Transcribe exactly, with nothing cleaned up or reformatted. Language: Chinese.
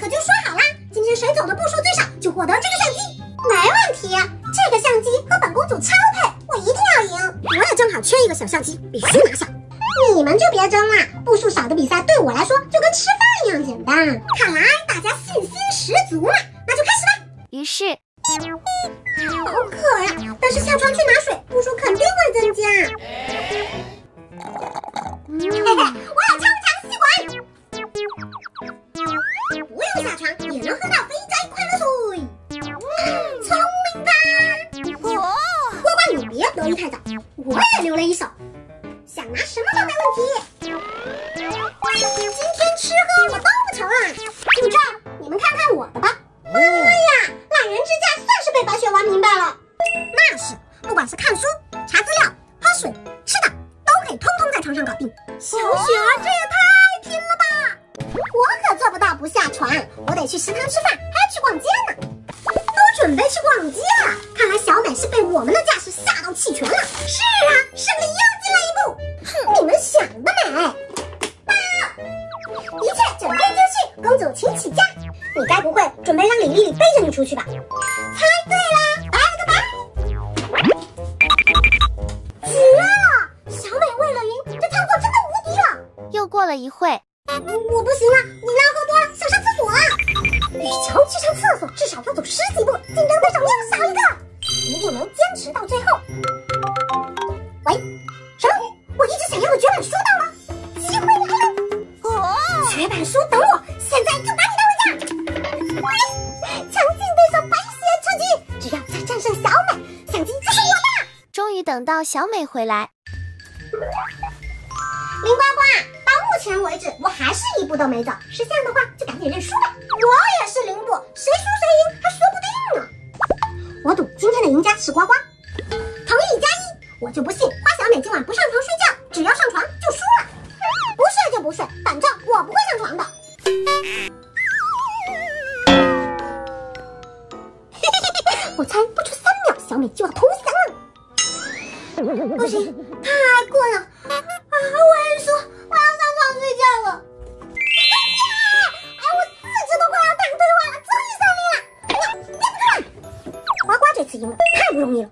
可就说好啦，今天谁走的步数最少就获得这个相机。没问题，这个相机和本公主超配，我一定要赢。我也正好缺一个小相机，必须拿下。你们就别争啦，步数少的比赛对我来说就跟吃饭一样简单。看来大家信心十足嘛，那就开始吧。于是，好渴呀、啊！但是下床去拿水，步数肯定会增加。嗯、嘿嘿，我有超长吸管。 不用下床也能喝到肥宅快乐水，聪明吧？哦，呱呱你别得意太早，我也留了一手，想拿什么都没问题。今天吃喝我都不愁啦，就这儿你们看看我的吧。妈呀，懒人之家算是被白雪玩明白了。那是，不管是看书、查资料、喝水、吃的，都可以通通在床上搞定。小雪儿，这也太…… 我可做不到不下床，我得去食堂吃饭，还要去逛街呢。都准备去逛街了，看来小美是被我们的架势吓到弃权了。是啊，胜利又进了一步。哼，你们想得美！报，一切准备就绪，公主请起驾。你该不会准备让李丽丽背着你出去吧？猜对啦，拜了个拜。绝了！小美为了赢，这操作真的无敌了。又过了一会。 我不行了，饮料喝多了，想上厕所啊！雨乔去上厕所至少要走十几步，竞争对手又少一个，一定能坚持到最后。喂，什么？我一直想要的绝版书到了，机会来了！哦，绝版书等我，现在就把你带回家！强劲对手白雪出局，只要再战胜小美，相机就是我的！终于等到小美回来，林呱呱。 目前为止，我还是一步都没走。识相的话，就赶紧认输吧。我也是零步，谁输谁赢还说不定呢。我赌今天的赢家是呱呱，同意加一。我就不信花小美今晚不上床睡觉，只要上床就输了。不睡就不睡，反正我不会上床的。我猜不出三秒，小美就要投降了。不行，太困了啊！我认输，我要。 睡觉了，哎，我四肢都快要打退化了，终于胜利了！你你不看，呱呱这次赢了，太不容易了。